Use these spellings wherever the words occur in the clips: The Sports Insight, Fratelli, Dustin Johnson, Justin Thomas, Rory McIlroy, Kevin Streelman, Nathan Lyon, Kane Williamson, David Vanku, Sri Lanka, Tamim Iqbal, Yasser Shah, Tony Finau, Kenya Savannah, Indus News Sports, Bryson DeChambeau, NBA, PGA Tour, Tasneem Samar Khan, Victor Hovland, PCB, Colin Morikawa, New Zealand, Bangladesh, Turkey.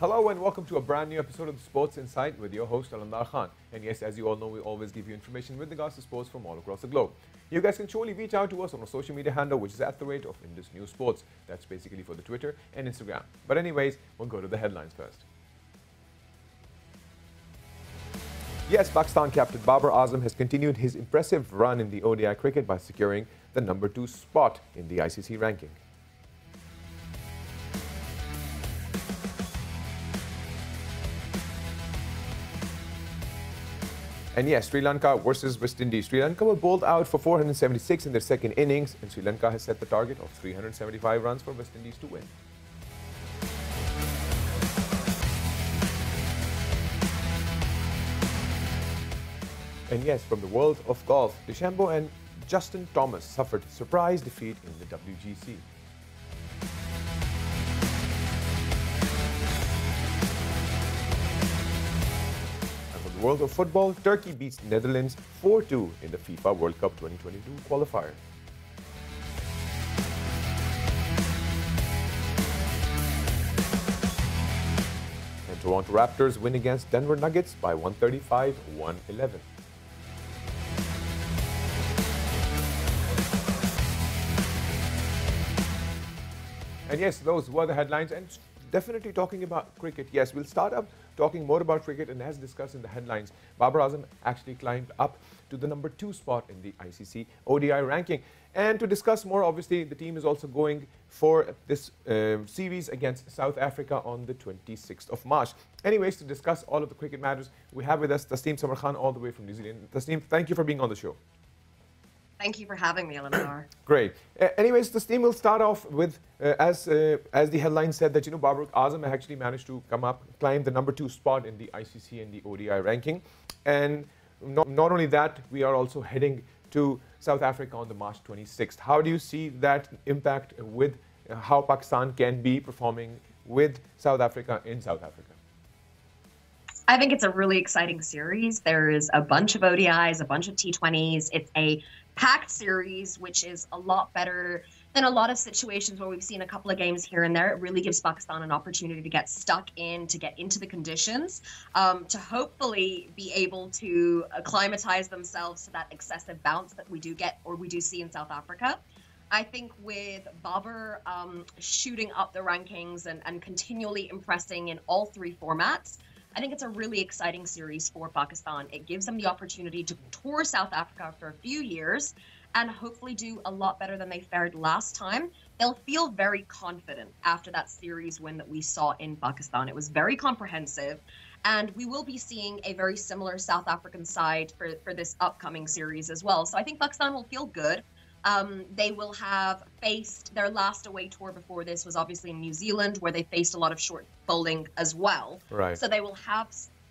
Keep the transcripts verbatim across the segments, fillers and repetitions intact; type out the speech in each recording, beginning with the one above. Hello and welcome to a brand new episode of the Sports Insight with your host Alandar Khan. And yes, as you all know, we always give you information with regards to sports from all across the globe. You guys can surely reach out to us on our social media handle, which is at the rate of Indus News Sports. That's basically for the Twitter and Instagram. But anyways, we'll go to the headlines first. Yes, Pakistan captain Babar Azam has continued his impressive run in the O D I cricket by securing the number two spot in the I C C ranking. And yes, Sri Lanka versus West Indies. Sri Lanka were bowled out for four hundred seventy-six in their second innings, and Sri Lanka has set the target of three hundred seventy-five runs for West Indies to win. And yes, from the world of golf, DeChambeau and Justin Thomas suffered surprise defeat in the W G C. World of football, Turkey beats Netherlands four two in the FIFA World Cup twenty twenty-two qualifier. And Toronto Raptors win against Denver Nuggets by one thirty-five to one eleven. And yes, those were the headlines. And definitely talking about cricket. Yes, we'll start up talking more about cricket, and as discussed in the headlines, Babar Azam actually climbed up to the number two spot in the I C C O D I ranking. And to discuss more, obviously, the team is also going for this uh, series against South Africa on the twenty-sixth of March. Anyways, to discuss all of the cricket matters, we have with us Tasneem Samar Khan all the way from New Zealand. Tasneem, thank you for being on the show. Thank you for having me, Eleanor. Great. Uh, anyways, this team will start off with, uh, as uh, as the headline said, that you know Babar Azam actually managed to come up, climb the number two spot in the I C C and the O D I ranking, and not not only that, we are also heading to South Africa on the March twenty-sixth. How do you see that impact with uh, how Pakistan can be performing with South Africa in South Africa? I think it's a really exciting series. There is a bunch of O D Is, a bunch of T twenties. It's a packed series, which is a lot better than a lot of situations where we've seen a couple of games here and there. It really gives Pakistan an opportunity to get stuck in, to get into the conditions, um, to hopefully be able to acclimatize themselves to that excessive bounce that we do get or we do see in South Africa. I think with Babar um, shooting up the rankings and, and continually impressing in all three formats, I think it's a really exciting series for Pakistan. It gives them the opportunity to tour South Africa for a few years and hopefully do a lot better than they fared last time. They'll feel very confident after that series win that we saw in Pakistan. It was very comprehensive, and we will be seeing a very similar South African side for, for this upcoming series as well. So I think Pakistan will feel good. Um, they will have faced their last away tour before this was obviously in New Zealand, where they faced a lot of short bowling as well. Right. So they will have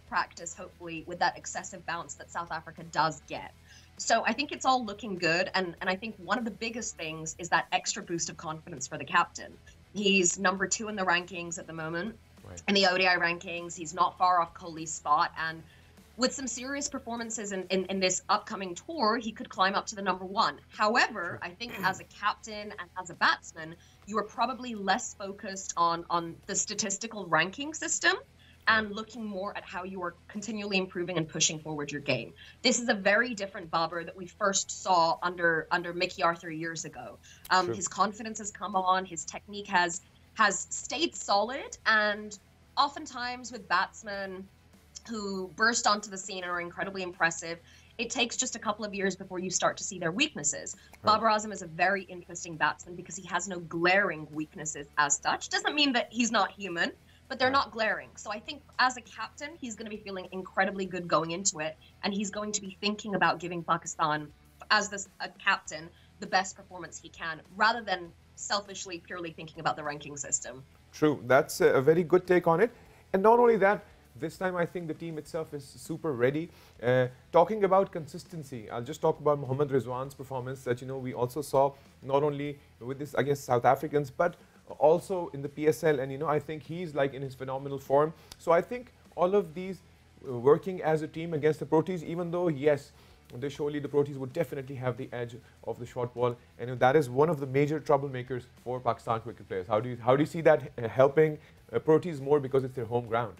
practice, hopefully, with that excessive bounce that South Africa does get. So I think it's all looking good. And, and I think one of the biggest things is that extra boost of confidence for the captain. He's number two in the rankings at the moment. Right. In the O D I rankings, he's not far off Kohli's spot. And with some serious performances in, in, in this upcoming tour, he could climb up to the number one. However, I think as a captain and as a batsman, you are probably less focused on, on the statistical ranking system and looking more at how you are continually improving and pushing forward your game. This is a very different Babar that we first saw under, under Mickey Arthur years ago. Um, sure. His confidence has come on, his technique has, has stayed solid, and oftentimes with batsmen who burst onto the scene and are incredibly impressive, it takes just a couple of years before you start to see their weaknesses. Right. Babar Azam is a very interesting batsman because he has no glaring weaknesses as such. Doesn't mean that he's not human, but they're right. not glaring. So I think as a captain, he's going to be feeling incredibly good going into it, and he's going to be thinking about giving Pakistan, as this, a captain, the best performance he can, rather than selfishly, purely thinking about the ranking system. True. That's a very good take on it. And not only that, this time, I think the team itself is super ready. Uh, talking about consistency, I'll just talk about Mohammad Rizwan's performance that, you know, we also saw not only with this against South Africans, but also in the P S L. And, you know, I think he's like in his phenomenal form. So I think all of these working as a team against the Proteas, even though, yes, they surely, the Proteas would definitely have the edge of the short ball. And that is one of the major troublemakers for Pakistan cricket players. How do you, how do you see that helping Proteas more because it's their home ground?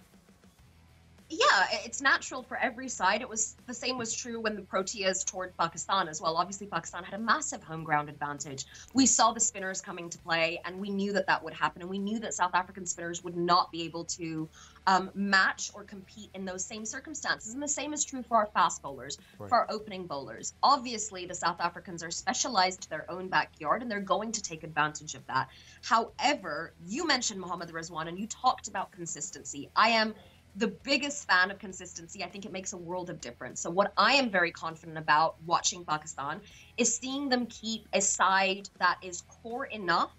Yeah, it's natural for every side. It was the same was true when the Proteas toured Pakistan as well. Obviously, Pakistan had a massive home ground advantage. We saw the spinners coming to play, and we knew that that would happen. And we knew that South African spinners would not be able to um, match or compete in those same circumstances. And the same is true for our fast bowlers, right. for our opening bowlers. Obviously, the South Africans are specialized to their own backyard, and they're going to take advantage of that. However, you mentioned Mohammad Rizwan, and you talked about consistency. I am the biggest fan of consistency. I think it makes a world of difference. So what I am very confident about watching Pakistan is seeing them keep a side that is core enough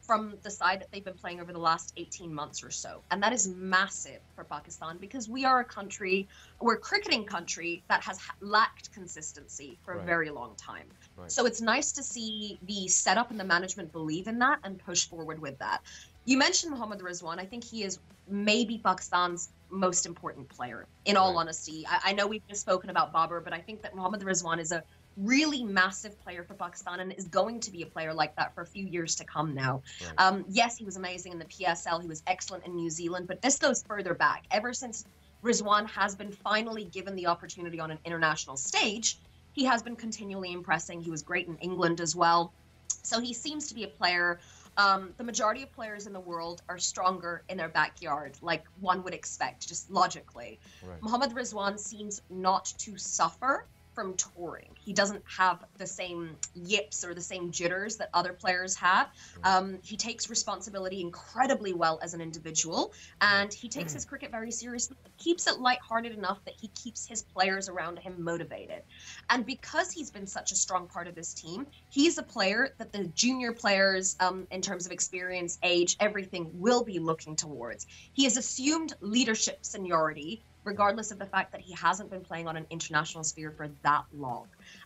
from the side that they've been playing over the last eighteen months or so. And that is massive for Pakistan because we are a country, we're a cricketing country that has lacked consistency for right. a very long time. Right. So it's nice to see the setup and the management believe in that and push forward with that. You mentioned Mohammad Rizwan. I think he is maybe Pakistan's most important player, in all right. honesty. I, I know we've just spoken about Babar, but I think that Mohammad Rizwan is a really massive player for Pakistan and is going to be a player like that for a few years to come now. Right. Um, yes, he was amazing in the P S L. He was excellent in New Zealand, but this goes further back. Ever since Rizwan has been finally given the opportunity on an international stage, he has been continually impressing. He was great in England as well. So he seems to be a player. Um, the majority of players in the world are stronger in their backyard, like one would expect, just logically. Right. Mohammad Rizwan seems not to suffer from touring. He doesn't have the same yips or the same jitters that other players have. Right. Um, he takes responsibility incredibly well as an individual, and he takes mm. his cricket very seriously. He keeps it lighthearted enough that he keeps his players around him motivated. And because he's been such a strong part of this team, he's a player that the junior players, um, in terms of experience, age, everything, will be looking towards. He has assumed leadership seniority, regardless of the fact that he hasn't been playing on an international sphere for that long.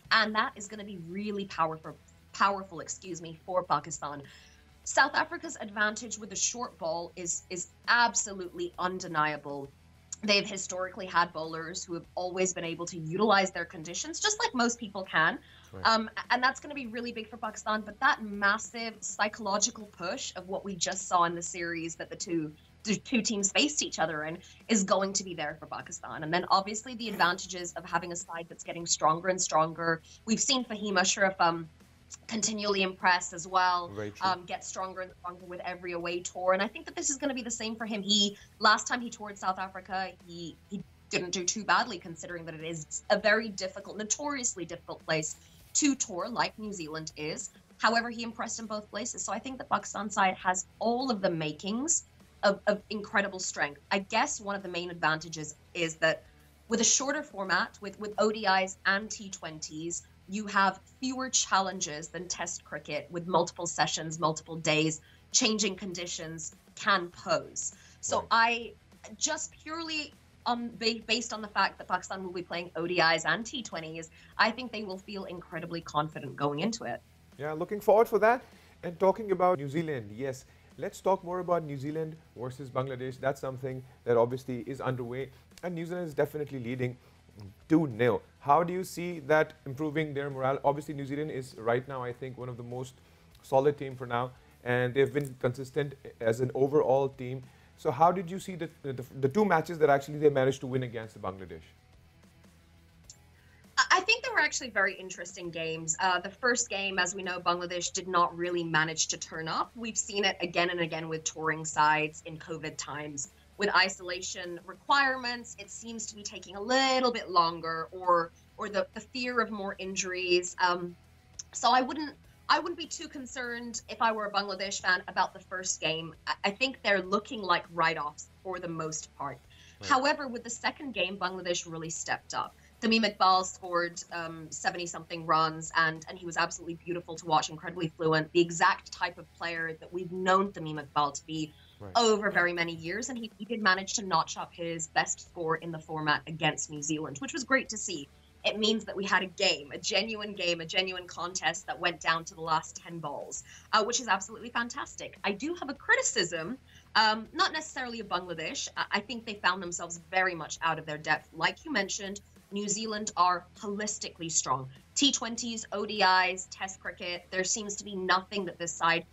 And that is going to be really powerful, powerful, excuse me, for Pakistan. South Africa's advantage with the short ball is, is absolutely undeniable. They've historically had bowlers who have always been able to utilize their conditions, just like most people can. Right. Um, and that's going to be really big for Pakistan. But that massive psychological push of what we just saw in the series that the two the two teams faced each other in is going to be there for Pakistan. And then obviously the advantages of having a side that's getting stronger and stronger. We've seen Fahim Ashraf um, continually impress as well, um, get stronger and stronger with every away tour. And I think that this is going to be the same for him. He, last time he toured South Africa, he, he didn't do too badly considering that it is a very difficult, notoriously difficult place to tour, like New Zealand is. However, he impressed in both places. So I think the Pakistan side has all of the makings Of, of incredible strength. I guess one of the main advantages is that with a shorter format, with, with O D Is and T twenties, you have fewer challenges than test cricket with multiple sessions, multiple days, changing conditions can pose. So I just purely on based on the fact that Pakistan will be playing O D Is and T twenties, I think they will feel incredibly confident going into it. Yeah, looking forward for that. And talking about New Zealand, yes, let's talk more about New Zealand versus Bangladesh. That's something that obviously is underway. And New Zealand is definitely leading two nil. How do you see that improving their morale? Obviously, New Zealand is right now, I think, one of the most solid team for now. And they've been consistent as an overall team. So how did you see the, the, the two matches that actually they managed to win against Bangladesh? I think they were actually very interesting games. Uh, the first game, as we know, Bangladesh did not really manage to turn up. We've seen it again and again with touring sides in COVID times. With isolation requirements, it seems to be taking a little bit longer, or or the, the fear of more injuries. Um, so I wouldn't I wouldn't be too concerned if I were a Bangladesh fan about the first game. I think they're looking like write-offs for the most part. Right. However, with the second game, Bangladesh really stepped up. Tamim Iqbal scored um, seventy-something runs, and, and he was absolutely beautiful to watch, incredibly fluent, the exact type of player that we've known Tamim Iqbal to be right. over very many years. And he, he did manage to notch up his best score in the format against New Zealand, which was great to see. It means that we had a game, a genuine game, a genuine contest that went down to the last ten balls, uh, which is absolutely fantastic. I do have a criticism, um, not necessarily of Bangladesh. I think they found themselves very much out of their depth, like you mentioned. New Zealand are holistically strong. T twenties, O D Is, Test cricket, there seems to be nothing that this side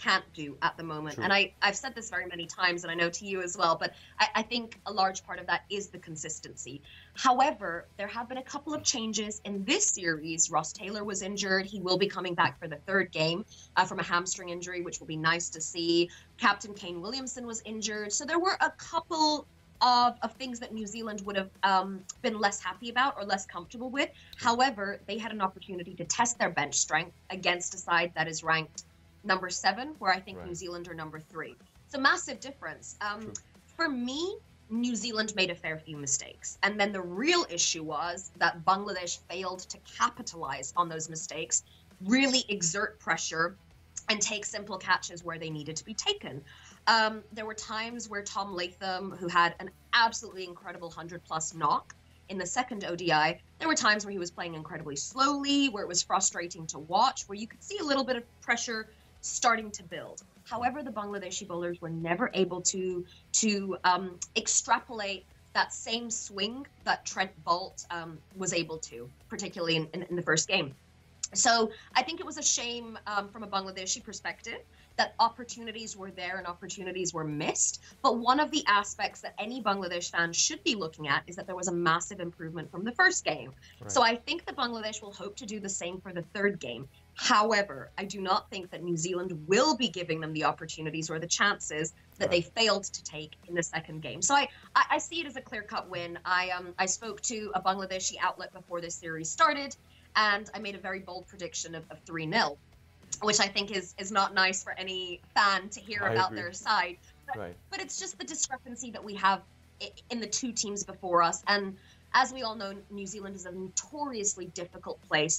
can't do at the moment. True. And I, I've said this very many times, and I know to you as well, but I, I think a large part of that is the consistency. However, there have been a couple of changes in this series. Ross Taylor was injured. He will be coming back for the third game uh, from a hamstring injury, which will be nice to see. Captain Kane Williamson was injured. So there were a couple of, of things that New Zealand would have um, been less happy about or less comfortable with. However, they had an opportunity to test their bench strength against a side that is ranked number seven, where I think right. New Zealand are number three. It's a massive difference. Um, for me, New Zealand made a fair few mistakes. And then the real issue was that Bangladesh failed to capitalize on those mistakes, really exert pressure and take simple catches where they needed to be taken. Um, there were times where Tom Latham, who had an absolutely incredible one hundred plus knock in the second O D I, there were times where he was playing incredibly slowly, where it was frustrating to watch, where you could see a little bit of pressure starting to build. However, the Bangladeshi bowlers were never able to to um, extrapolate that same swing that Trent Bolt um, was able to, particularly in, in, in the first game. So I think it was a shame um, from a Bangladeshi perspective that opportunities were there and opportunities were missed. But one of the aspects that any Bangladesh fan should be looking at is that there was a massive improvement from the first game. Right. So I think that Bangladesh will hope to do the same for the third game. However, I do not think that New Zealand will be giving them the opportunities or the chances that right. they failed to take in the second game. So I, I, I see it as a clear-cut win. I, um, I spoke to a Bangladeshi outlet before this series started, and I made a very bold prediction of, of three nil, which I think is, is not nice for any fan to hear I about agree. Their side. But, right. but it's just the discrepancy that we have in the two teams before us. And as we all know, New Zealand is a notoriously difficult place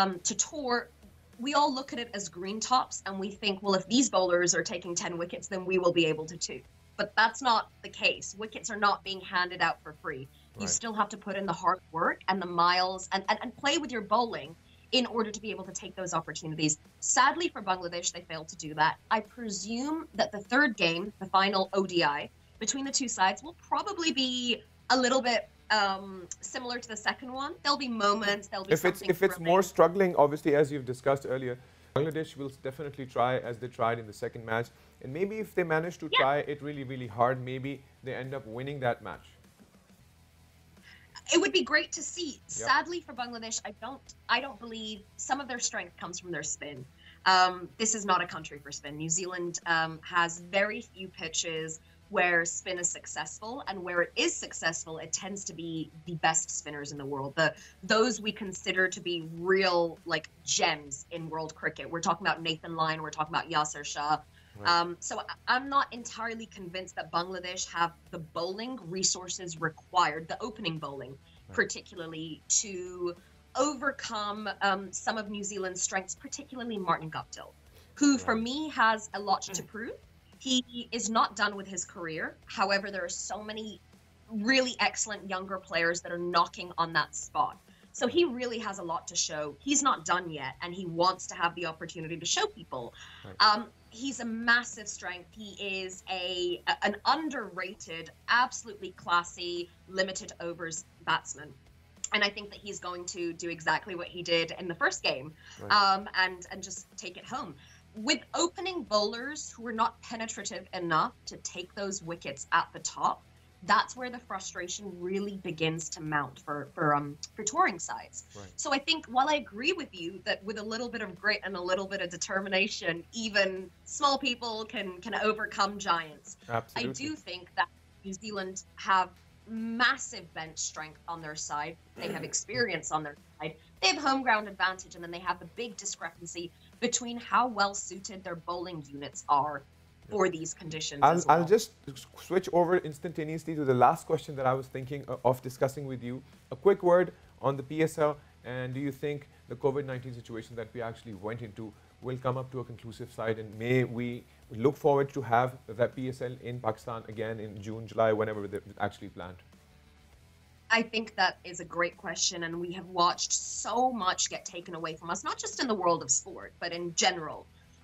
Um, to tour. We all look at it as green tops and we think, well, if these bowlers are taking ten wickets, then we will be able to too. But that's not the case. Wickets are not being handed out for free. Right. You still have to put in the hard work and the miles and, and, and play with your bowling in order to be able to take those opportunities. Sadly for Bangladesh, they failed to do that. I presume that the third game, the final O D I, between the two sides will probably be a little bit Um, similar to the second one. There'll be moments, there'll be if something it's If it's more struggling, obviously, as you've discussed earlier, Bangladesh will definitely try as they tried in the second match. And maybe if they manage to yeah. try it really, really hard, maybe they end up winning that match. It would be great to see. Yep. Sadly for Bangladesh, I don't, I don't believe some of their strength comes from their spin. Um, this is not a country for spin. New Zealand um, has very few pitches where spin is successful, and where it is successful, it tends to be the best spinners in the world. The those we consider to be real, like, gems in world cricket. We're talking about Nathan Lyon, we're talking about Yasser Shah. Right. Um, so I'm not entirely convinced that Bangladesh have the bowling resources required, the opening bowling, right. particularly to overcome um, some of New Zealand's strengths, particularly Martin Guptill, who right. for me has a lot to prove. He is not done with his career. However, there are so many really excellent younger players that are knocking on that spot. So he really has a lot to show. He's not done yet, and he wants to have the opportunity to show people. Right. Um, he's a massive strength. He is a, a an underrated, absolutely classy, limited overs batsman. And I think that he's going to do exactly what he did in the first game right. um, and, and just take it home. With opening bowlers who are not penetrative enough to take those wickets at the top, that's where the frustration really begins to mount for for um for touring sides. Right. So I think while I agree with you that with a little bit of grit and a little bit of determination, even small people can can overcome giants. Absolutely. I do think that New Zealand have massive bench strength on their side. They have experience on their side. They have home ground advantage, and then they have the big discrepancy between how well suited their bowling units are for these conditions. I'll, as well. I'll just switch over instantaneously to the last question that I was thinking of discussing with you. A quick word on the P S L, and do you think the COVID nineteen situation that we actually went into will come up to a conclusive side, and may we look forward to have that P S L in Pakistan again in June, July, whenever they're actually planned? I think that is a great question, and we have watched so much get taken away from us, not just in the world of sport, but in general.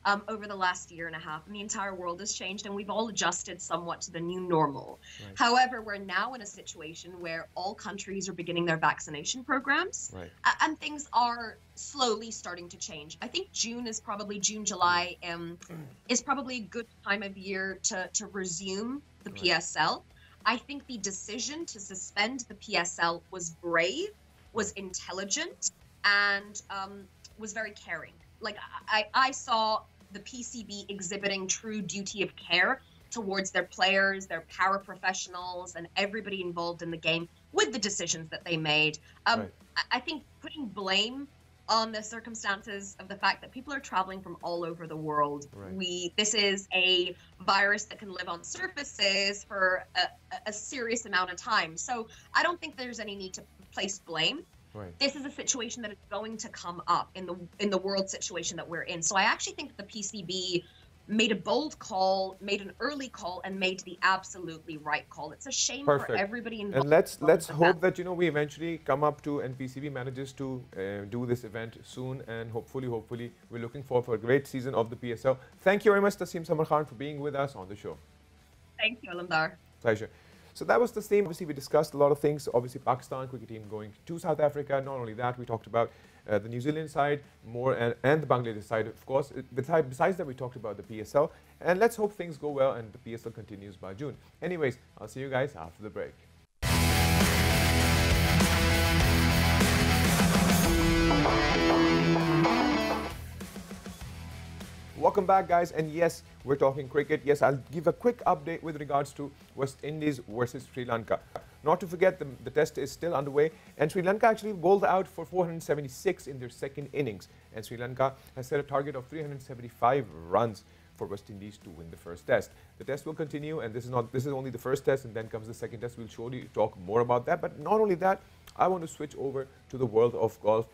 um, over the last year and a half, and the entire world has changed, and we've all adjusted somewhat to the new normal. Right. However, we're now in a situation where all countries are beginning their vaccination programs, right. and things are slowly starting to change. I think June is probably June, July um, is probably a good time of year to, to resume the right. P S L. I think the decision to suspend the P S L was brave, was intelligent, and um, was very caring. Like, I, I saw the P C B exhibiting true duty of care towards their players, their paraprofessionals, and everybody involved in the game with the decisions that they made. Um, right. I think putting blame on the circumstances of the fact that people are traveling from all over the world. Right. We This is a virus that can live on surfaces for a, a serious amount of time. So I don't think there's any need to place blame. Right. This is a situation that is going to come up in the in the world situation that we're in. So I actually think the P C B made a bold call, made an early call, and made the absolutely right call. It's a shame Perfect. for everybody involved. And let's let's hope that, you know, we eventually come up to, and P C B manages to uh, do this event soon, and hopefully, hopefully, we're looking forward for a great season of the P S L. Thank you very much, Tasneem Samar Khan, for being with us on the show. Thank you, Alandar. Pleasure. So that was the same. Obviously, we discussed a lot of things. Obviously, Pakistan cricket team going to South Africa. Not only that, we talked about uh, the New Zealand side more and, and the Bangladesh side, of course. Besides, besides that, we talked about the P S L. And let's hope things go well and the P S L continues by June. Anyways, I'll see you guys after the break. Welcome back, guys, and yes, we're talking cricket. Yes, I'll give a quick update with regards to West Indies versus Sri Lanka. Not to forget, the, the test is still underway, and Sri Lanka actually bowled out for four hundred seventy-six in their second innings, and Sri Lanka has set a target of three hundred seventy-five runs for West Indies to win the first test. The test will continue, and this is not this is only the first test, and then comes the second test. We'll surely talk more about that, but not only that, I want to switch over to the world of golf.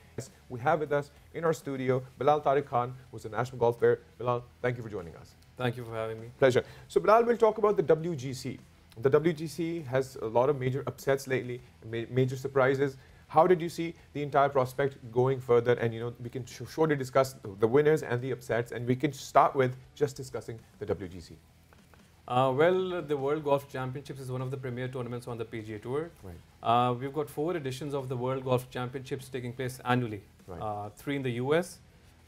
We have with us in our studio Bilal Tariq Khan, who's a national golf player. Bilal, thank you for joining us. Thank you for having me. Pleasure. So, Bilal, we'll talk about the W G C. The W G C has a lot of major upsets lately, ma major surprises. How did you see the entire prospect going further? And, you know, we can surely discuss the winners and the upsets, and we can start with just discussing the W G C. Uh, well, the World Golf Championships is one of the premier tournaments on the P G A Tour. Right. Uh, we've got four editions of the World Golf Championships taking place annually. Right. Uh, three in the U S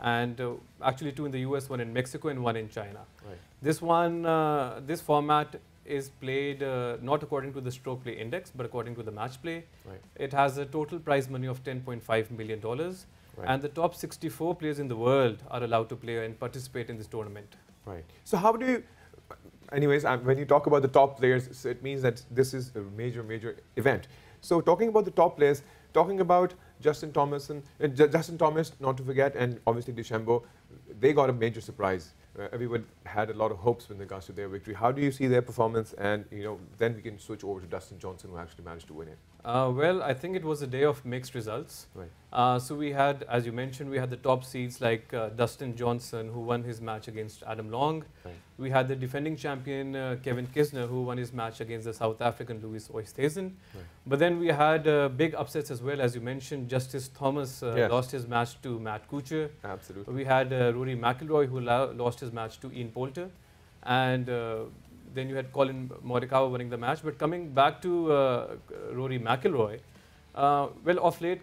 and uh, actually two in the U S, one in Mexico and one in China. Right. This one, uh, this format is played uh, not according to the stroke play index, but according to the match play. Right. It has a total prize money of ten point five million dollars. Right. And the top sixty-four players in the world are allowed to play and participate in this tournament. Right. So how do you... Anyways, um, when you talk about the top players, so it means that this is a major, major event. So talking about the top players, talking about Justin Thomas, and, uh, J Justin Thomas, not to forget, and obviously DeChambeau, they got a major surprise. Uh, everyone had a lot of hopes with regards to their victory. How do you see their performance? And, you know, then we can switch over to Dustin Johnson, who actually managed to win it. Uh, well, I think it was a day of mixed results. Right. Uh, so we had, as you mentioned, we had the top seeds like uh, Dustin Johnson, who won his match against Adam Long. Right. We had the defending champion uh, Kevin Kisner, who won his match against the South African Louis Oosthuizen. Right. But then we had uh, big upsets as well, as you mentioned. Justin Thomas uh, yes. lost his match to Matt Kuchar. Absolutely. We had uh, Rory McIlroy, who lost his match to Ian Poulter, and uh, then you had Colin Morikawa winning the match. But coming back to uh, Rory McIlroy, uh, well, of late,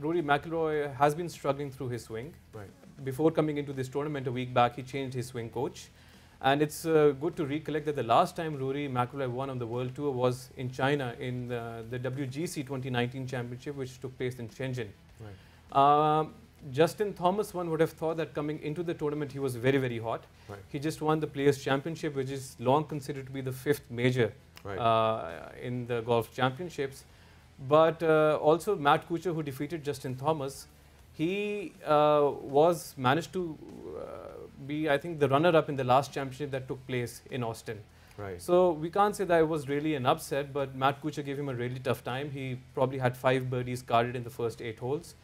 Rory McIlroy has been struggling through his swing. Right. Before coming into this tournament a week back, he changed his swing coach, and it's uh, good to recollect that the last time Rory McIlroy won on the World Tour was in China in the, the W G C twenty nineteen Championship, which took place in Shenzhen. Right. Um, Justin Thomas, one would have thought that coming into the tournament, he was very, very hot. Right. He just won the Players' Championship, which is long considered to be the fifth major right. uh, in the golf championships. But uh, also Matt Kuchar, who defeated Justin Thomas, he uh, was managed to uh, be, I think, the runner-up in the last championship that took place in Austin. Right. So we can't say that it was really an upset, but Matt Kuchar gave him a really tough time. He probably had five birdies carded in the first eight holes.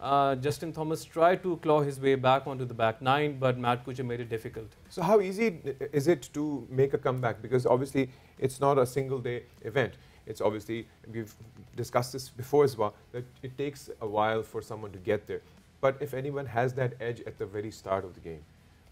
Uh, Justin Thomas tried to claw his way back onto the back nine, but Matt Kuchar made it difficult. So how easy is it to make a comeback? Because obviously it's not a single day event. It's obviously, we've discussed this before as well, that it takes a while for someone to get there. But if anyone has that edge at the very start of the game,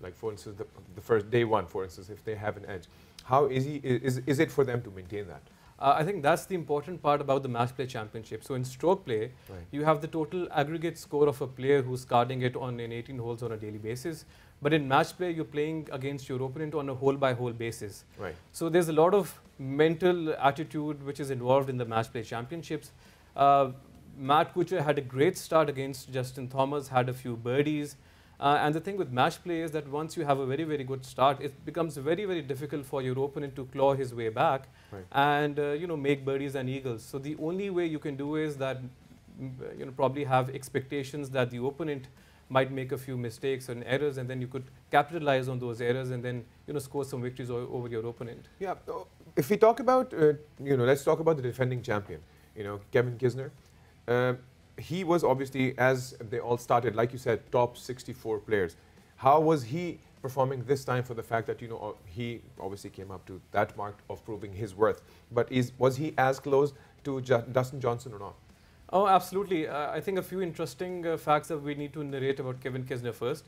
Like, for instance, the, the first day one, for instance, if they have an edge, how easy is, is it for them to maintain that? Uh, I think that's the important part about the match play championship. So in stroke play, right, you have the total aggregate score of a player who's carding it on in eighteen holes on a daily basis. But in match play, you're playing against your opponent on a hole-by-hole basis. Right. So there's a lot of mental attitude which is involved in the match play championships. Uh, Matt Kuchar had a great start against Justin Thomas, had a few birdies. Uh, and the thing with match play is that once you have a very, very good start, it becomes very, very difficult for your opponent to claw his way back, right, and, uh, you know, make birdies and eagles. So the only way you can do is that, you know, probably have expectations that the opponent might make a few mistakes and errors, and then you could capitalize on those errors and then, you know, score some victories over your opponent. Yeah. If we talk about, uh, you know, let's talk about the defending champion, you know, Kevin Kisner. Uh, He was obviously, as they all started, like you said, top sixty-four players. How was he performing this time, for the fact that, you know, he obviously came up to that mark of proving his worth? But is, was he as close to J Dustin Johnson or not? Oh, absolutely. Uh, I think a few interesting uh, facts that we need to narrate about Kevin Kisner first.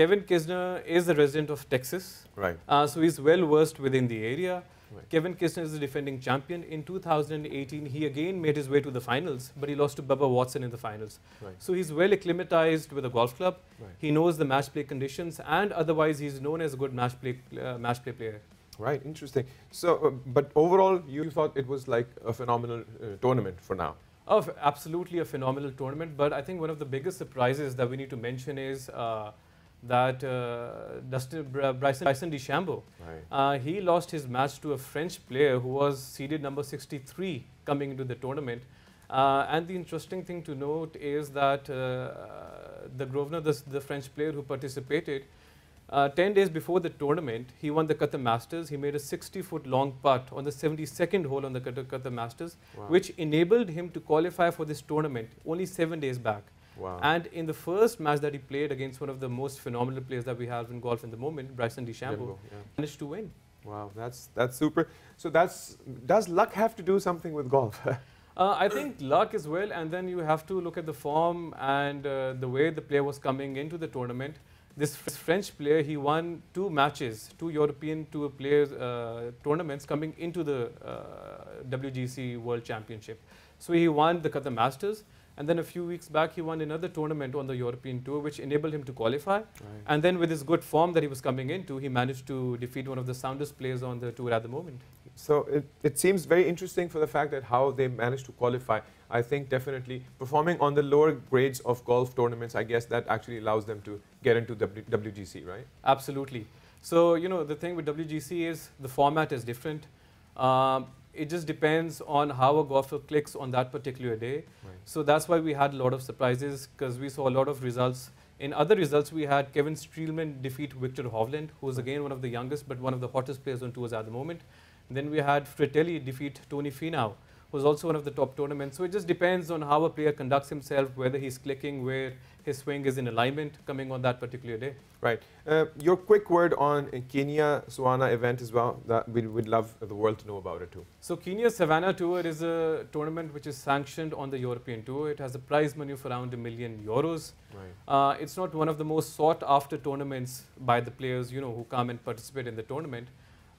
Kevin Kisner is a resident of Texas. Right. Uh, so he's well versed within the area. Right. Kevin Kisner is the defending champion. In two thousand eighteen, he again made his way to the finals, but he lost to Bubba Watson in the finals. Right. So he's well acclimatized with a golf club. Right. He knows the match play conditions, and otherwise he's known as a good match play uh, match play player. Right, interesting. So, uh, but overall, you thought it was like a phenomenal uh, tournament for now. Oh, absolutely a phenomenal tournament. But I think one of the biggest surprises that we need to mention is Uh, that uh, Dustin, Br Bryson, Bryson DeChambeau, right, uh, he lost his match to a French player who was seeded number sixty-three coming into the tournament. Uh, and the interesting thing to note is that uh, the Grosvenor, the, the French player who participated, uh, ten days before the tournament, he won the Qatar Masters. He made a sixty-foot long putt on the seventy-second hole on the Qatar Masters, wow, which enabled him to qualify for this tournament only seven days back. Wow. And in the first match that he played against one of the most phenomenal players that we have in golf in the moment, Bryson DeChambeau, yeah, managed to win. Wow, that's that's super. So that's, does luck have to do something with golf? uh, I think luck as well, and then you have to look at the form and uh, the way the player was coming into the tournament. This French player, he won two matches, two European Tour players uh, tournaments coming into the uh, W G C World Championship. So he won the Qatar Masters. And then a few weeks back, he won another tournament on the European Tour, which enabled him to qualify. Right. And then with his good form that he was coming into, he managed to defeat one of the soundest players on the tour at the moment. So it, it seems very interesting for the fact that how they managed to qualify. I think definitely performing on the lower grades of golf tournaments, I guess that actually allows them to get into W G C, right? Absolutely. So, you know, the thing with W G C is the format is different. Um, It just depends on how a golfer clicks on that particular day. Right. So that's why we had a lot of surprises, because we saw a lot of results. In other results, we had Kevin Streelman defeat Victor Hovland, who is, right, again one of the youngest but one of the hottest players on tours at the moment. And then we had Fratelli defeat Tony Finau, who is also one of the top tournaments. So it just depends on how a player conducts himself, whether he's clicking, where his swing is in alignment coming on that particular day. Right. Uh, your quick word on uh, Kenya Savannah event as well. That we would love the world to know about it too. So Kenya Savannah Tour is a tournament which is sanctioned on the European Tour. It has a prize money of around a million euros. Right. Uh, it's not one of the most sought after tournaments by the players, you know, who come and participate in the tournament.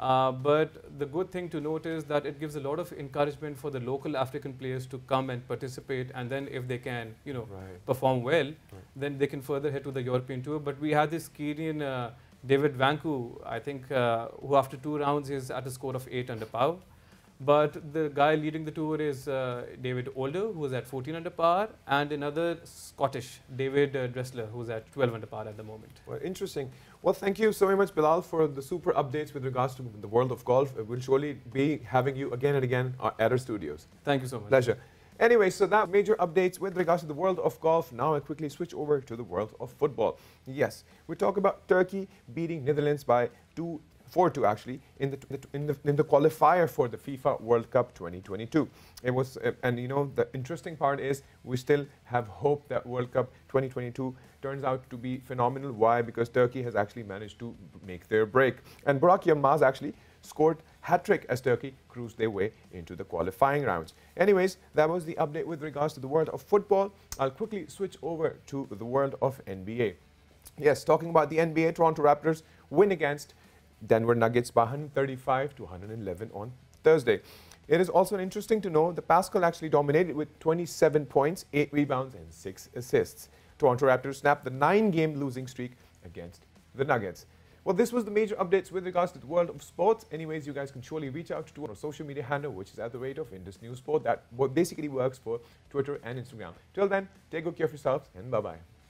Uh, but the good thing to note is that it gives a lot of encouragement for the local African players to come and participate, and then if they can, you know, right, perform well, right, then they can further head to the European Tour. But we had this Kenyan uh, David Vanku, I think, uh, who after two rounds is at a score of eight under par. But the guy leading the tour is uh, David Older, who is at fourteen under par, and another Scottish, David uh, Dressler, who is at twelve under par at the moment. Well, interesting. Well, thank you so very much, Bilal, for the super updates with regards to the world of golf. We'll surely be having you again and again at our studios. Thank you so much. Pleasure. Anyway, so that major updates with regards to the world of golf. Now I quickly switch over to the world of football. Yes, we talk about Turkey beating Netherlands by two. four two actually, in the, in, the, in the qualifier for the FIFA World Cup twenty twenty-two. It was, uh, and you know, the interesting part is we still have hope that World Cup twenty twenty-two turns out to be phenomenal. Why? Because Turkey has actually managed to make their break. And Burak Yılmaz actually scored hat-trick as Turkey cruised their way into the qualifying rounds. Anyways, that was the update with regards to the world of football. I'll quickly switch over to the world of N B A. Yes, talking about the N B A, Toronto Raptors win against Denver Nuggets by one thirty-five to one eleven on Thursday. It is also interesting to know that Pascal actually dominated with twenty-seven points, eight rebounds and six assists. Toronto Raptors snapped the nine game losing streak against the Nuggets. Well, this was the major updates with regards to the world of sports. Anyways, you guys can surely reach out to our social media handle, which is at the rate of Indus News Sport. That basically works for Twitter and Instagram. Till then, take good care of yourselves and bye-bye.